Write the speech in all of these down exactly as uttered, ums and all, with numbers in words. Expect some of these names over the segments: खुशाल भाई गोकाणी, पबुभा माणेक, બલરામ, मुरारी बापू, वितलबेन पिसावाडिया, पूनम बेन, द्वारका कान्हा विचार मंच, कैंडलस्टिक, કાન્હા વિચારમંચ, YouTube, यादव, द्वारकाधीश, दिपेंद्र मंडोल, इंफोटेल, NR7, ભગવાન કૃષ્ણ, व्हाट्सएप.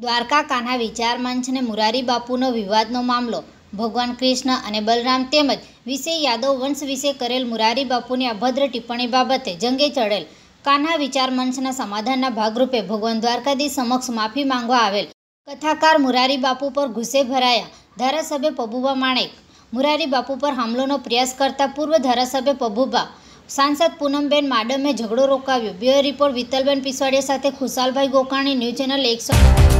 द्वारका कान्हा विचार मंच ने मुरारी बापूनो विवादनो मामलो भगवान कृष्ण अने बलराम तेमज विषय यादव वंश विषय करेल मुरारी बापूनी अभद्र टिप्पणी बाबते जंगे चढ़ेल। कान्हा विचार मंचना समाधानना भागरूपे भगवान द्वारकाधीश समक्ष माफी मांगवा आवेल। कथाकार मुरारी बापू पर गुस्से भराया धारासभ्य पबुभा माणेक। मुरारी बापू पर हमलोनो प्रयास करता पूर्व धारासभ्य पबुभा, सांसद पूनम बेन मैडमे झगड़ो रोकाव्यो। ब्यूरो रिपोर्ट वितलबेन पिसावाडिया साथे खुशाल भाई गोकाणी, न्यूज चैनल एक सौ।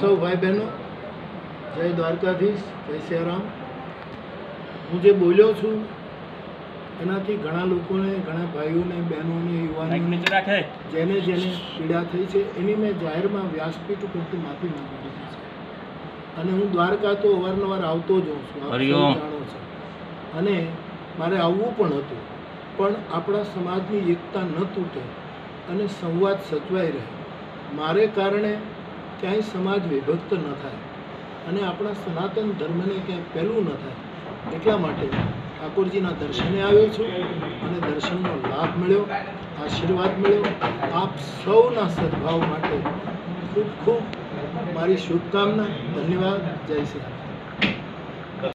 सब भाई बहनों, जय द्वारकाधीश, जय सियाराम। हूँ जे बोलो छू एना घणा लोग घना भाईओ ने बहनों ने युवा जेने जेने पीड़ा थी है एनी मैं जाहिर में व्यासपीठ पर माफी मांगी अने हूँ द्वारका तो अवारनवार आवतो ज होऊं छूं अने मारे आववुं पण हतुं पण आपणा समाजनी एकता न तूटे अने संवाद सचवाई रहे। मारे कारणे क्याय समाज विभक्त न थाय अने आपणा सनातन धर्म ने क्यां पहेलुं न थाय एटला माटे ठाकुरजीना दर्शने आव्यो छुं अने दर्शननो लाभ मळ्यो, आशीर्वाद मळ्यो। आप सौना सद्भाव माटे खूब खूब मारी शुभकामना। धन्यवाद। जय श्री राम।